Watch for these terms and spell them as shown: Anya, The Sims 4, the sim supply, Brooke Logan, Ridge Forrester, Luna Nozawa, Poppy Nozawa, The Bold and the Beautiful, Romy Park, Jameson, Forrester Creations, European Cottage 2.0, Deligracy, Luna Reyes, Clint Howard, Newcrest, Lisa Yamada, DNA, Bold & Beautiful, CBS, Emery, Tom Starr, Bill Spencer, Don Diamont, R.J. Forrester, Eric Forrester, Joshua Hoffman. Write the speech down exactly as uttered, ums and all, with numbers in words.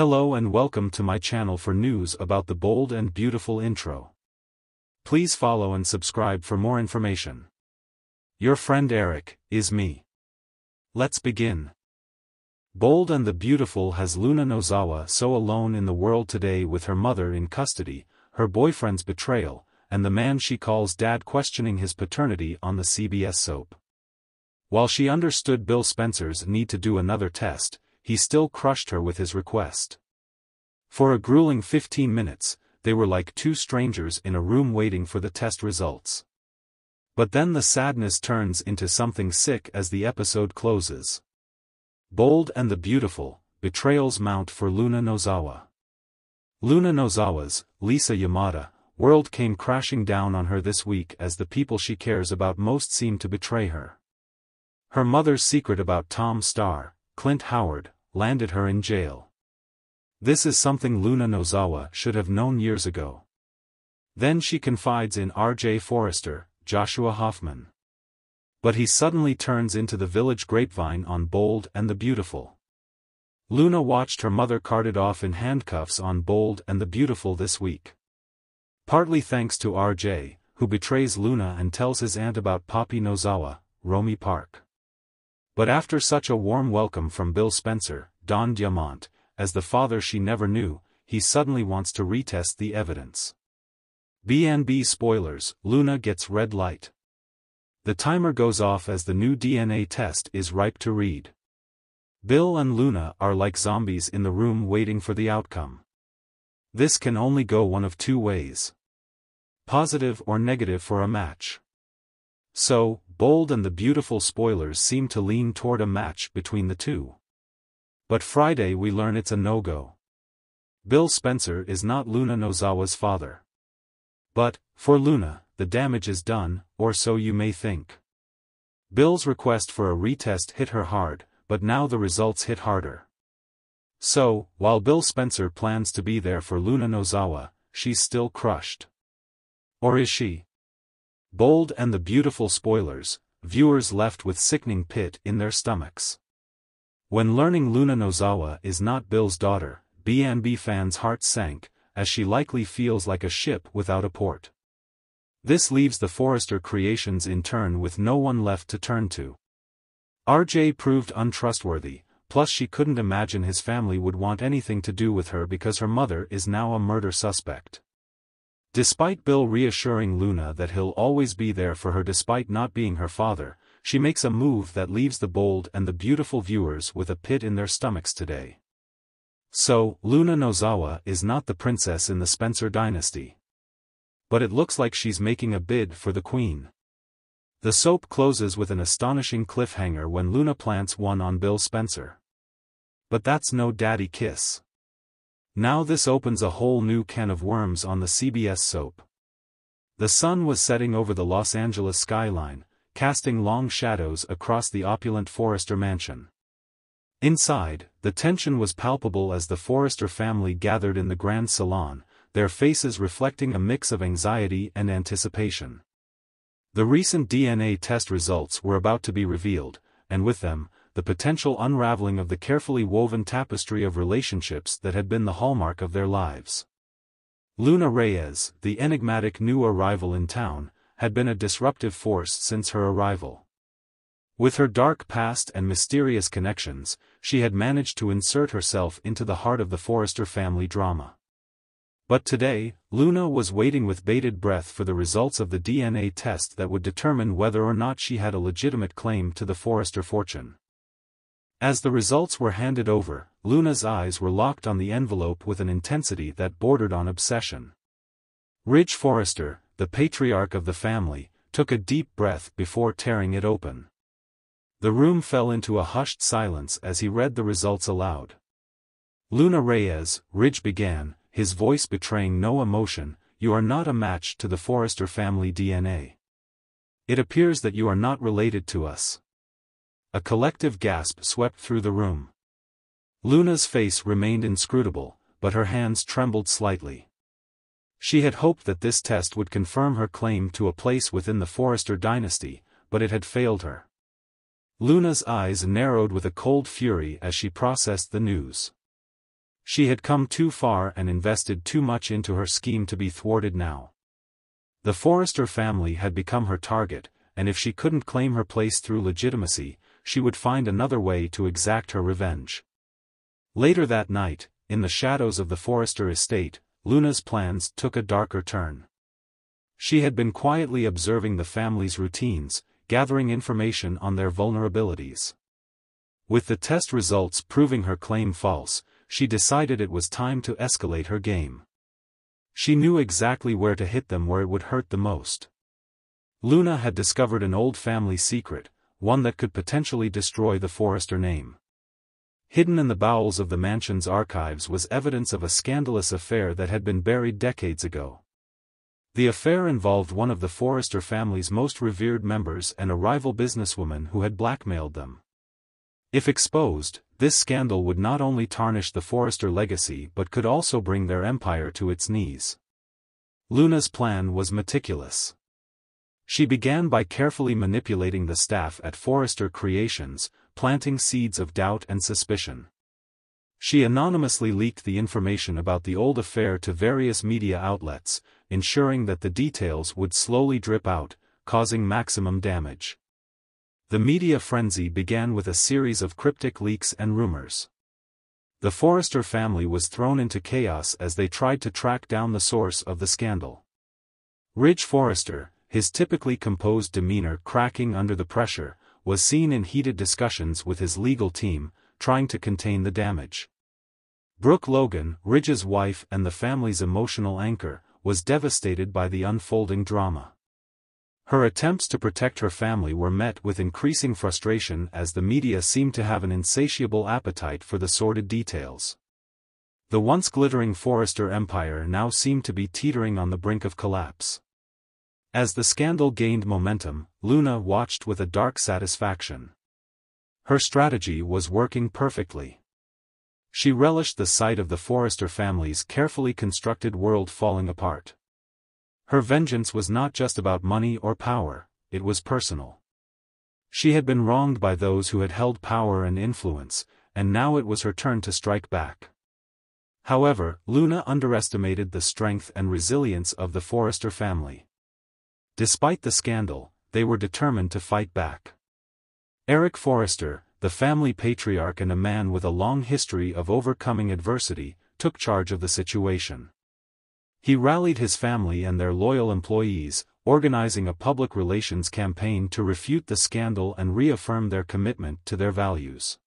Hello and welcome to my channel for news about the bold and beautiful intro. Please follow and subscribe for more information. Your friend Eric, is me. Let's begin. Bold and the Beautiful has Luna Nozawa so alone in the world today with her mother in custody, her boyfriend's betrayal, and the man she calls dad questioning his paternity on the C B S soap. While she understood Bill Spencer's need to do another test, he still crushed her with his request. For a grueling fifteen minutes, they were like two strangers in a room waiting for the test results. But then the sadness turns into something sick as the episode closes. Bold and the Beautiful, betrayals mount for Luna Nozawa. Luna Nozawa's, Lisa Yamada, world came crashing down on her this week as the people she cares about most seem to betray her. Her mother's secret about Tom Starr, Clint Howard, landed her in jail. This is something Luna Nozawa should have known years ago. Then she confides in R J Forrester, Joshua Hoffman. But he suddenly turns into the village grapevine on Bold and the Beautiful. Luna watched her mother carted off in handcuffs on Bold and the Beautiful this week. Partly thanks to R J, who betrays Luna and tells his aunt about Poppy Nozawa, Romy Park. But after such a warm welcome from Bill Spencer, Don Diamont, as the father she never knew, he suddenly wants to retest the evidence. B and B spoilers, Luna gets red light. The timer goes off as the new D N A test is ripe to read. Bill and Luna are like zombies in the room waiting for the outcome. This can only go one of two ways. Positive or negative for a match. So, Bold and the Beautiful spoilers seem to lean toward a match between the two. But Friday we learn it's a no-go. Bill Spencer is not Luna Nozawa's father. But, for Luna, the damage is done, or so you may think. Bill's request for a retest hit her hard, but now the results hit harder. So, while Bill Spencer plans to be there for Luna Nozawa, she's still crushed. Or is she? Bold and the Beautiful spoilers, viewers left with sickening pit in their stomachs. When learning Luna Nozawa is not Bill's daughter, B and B fans' hearts sank, as she likely feels like a ship without a port. This leaves the Forrester Creations in turn with no one left to turn to. R J proved untrustworthy, plus she couldn't imagine his family would want anything to do with her because her mother is now a murder suspect. Despite Bill reassuring Luna that he'll always be there for her despite not being her father, she makes a move that leaves the Bold and the Beautiful viewers with a pit in their stomachs today. So, Luna Nozawa is not the princess in the Spencer dynasty. But it looks like she's making a bid for the queen. The soap closes with an astonishing cliffhanger when Luna plants one on Bill Spencer. But that's no daddy kiss. Now this opens a whole new can of worms on the C B S soap. The sun was setting over the Los Angeles skyline, casting long shadows across the opulent Forrester mansion. Inside, the tension was palpable as the Forrester family gathered in the grand salon, their faces reflecting a mix of anxiety and anticipation. The recent D N A test results were about to be revealed, and with them, the potential unraveling of the carefully woven tapestry of relationships that had been the hallmark of their lives. Luna Reyes, the enigmatic new arrival in town, had been a disruptive force since her arrival. With her dark past and mysterious connections, she had managed to insert herself into the heart of the Forrester family drama. But today, Luna was waiting with bated breath for the results of the D N A test that would determine whether or not she had a legitimate claim to the Forrester fortune. As the results were handed over, Luna's eyes were locked on the envelope with an intensity that bordered on obsession. Ridge Forrester, the patriarch of the family, took a deep breath before tearing it open. The room fell into a hushed silence as he read the results aloud. "Luna Reyes," Ridge began, his voice betraying no emotion, "you are not a match to the Forrester family D N A. It appears that you are not related to us." A collective gasp swept through the room. Luna's face remained inscrutable, but her hands trembled slightly. She had hoped that this test would confirm her claim to a place within the Forrester dynasty, but it had failed her. Luna's eyes narrowed with a cold fury as she processed the news. She had come too far and invested too much into her scheme to be thwarted now. The Forrester family had become her target, and if she couldn't claim her place through legitimacy, she would find another way to exact her revenge. Later that night, in the shadows of the Forrester estate, Luna's plans took a darker turn. She had been quietly observing the family's routines, gathering information on their vulnerabilities. With the test results proving her claim false, she decided it was time to escalate her game. She knew exactly where to hit them where it would hurt the most. Luna had discovered an old family secret, one that could potentially destroy the Forrester name. Hidden in the bowels of the mansion's archives was evidence of a scandalous affair that had been buried decades ago. The affair involved one of the Forrester family's most revered members and a rival businesswoman who had blackmailed them. If exposed, this scandal would not only tarnish the Forrester legacy but could also bring their empire to its knees. Luna's plan was meticulous. She began by carefully manipulating the staff at Forrester Creations, planting seeds of doubt and suspicion. She anonymously leaked the information about the old affair to various media outlets, ensuring that the details would slowly drip out, causing maximum damage. The media frenzy began with a series of cryptic leaks and rumors. The Forrester family was thrown into chaos as they tried to track down the source of the scandal. Ridge Forrester, his typically composed demeanor cracking under the pressure, was seen in heated discussions with his legal team, trying to contain the damage. Brooke Logan, Ridge's wife and the family's emotional anchor, was devastated by the unfolding drama. Her attempts to protect her family were met with increasing frustration as the media seemed to have an insatiable appetite for the sordid details. The once glittering Forrester empire now seemed to be teetering on the brink of collapse. As the scandal gained momentum, Luna watched with a dark satisfaction. Her strategy was working perfectly. She relished the sight of the Forrester family's carefully constructed world falling apart. Her vengeance was not just about money or power, it was personal. She had been wronged by those who had held power and influence, and now it was her turn to strike back. However, Luna underestimated the strength and resilience of the Forrester family. Despite the scandal, they were determined to fight back. Eric Forrester, the family patriarch and a man with a long history of overcoming adversity, took charge of the situation. He rallied his family and their loyal employees, organizing a public relations campaign to refute the scandal and reaffirm their commitment to their values.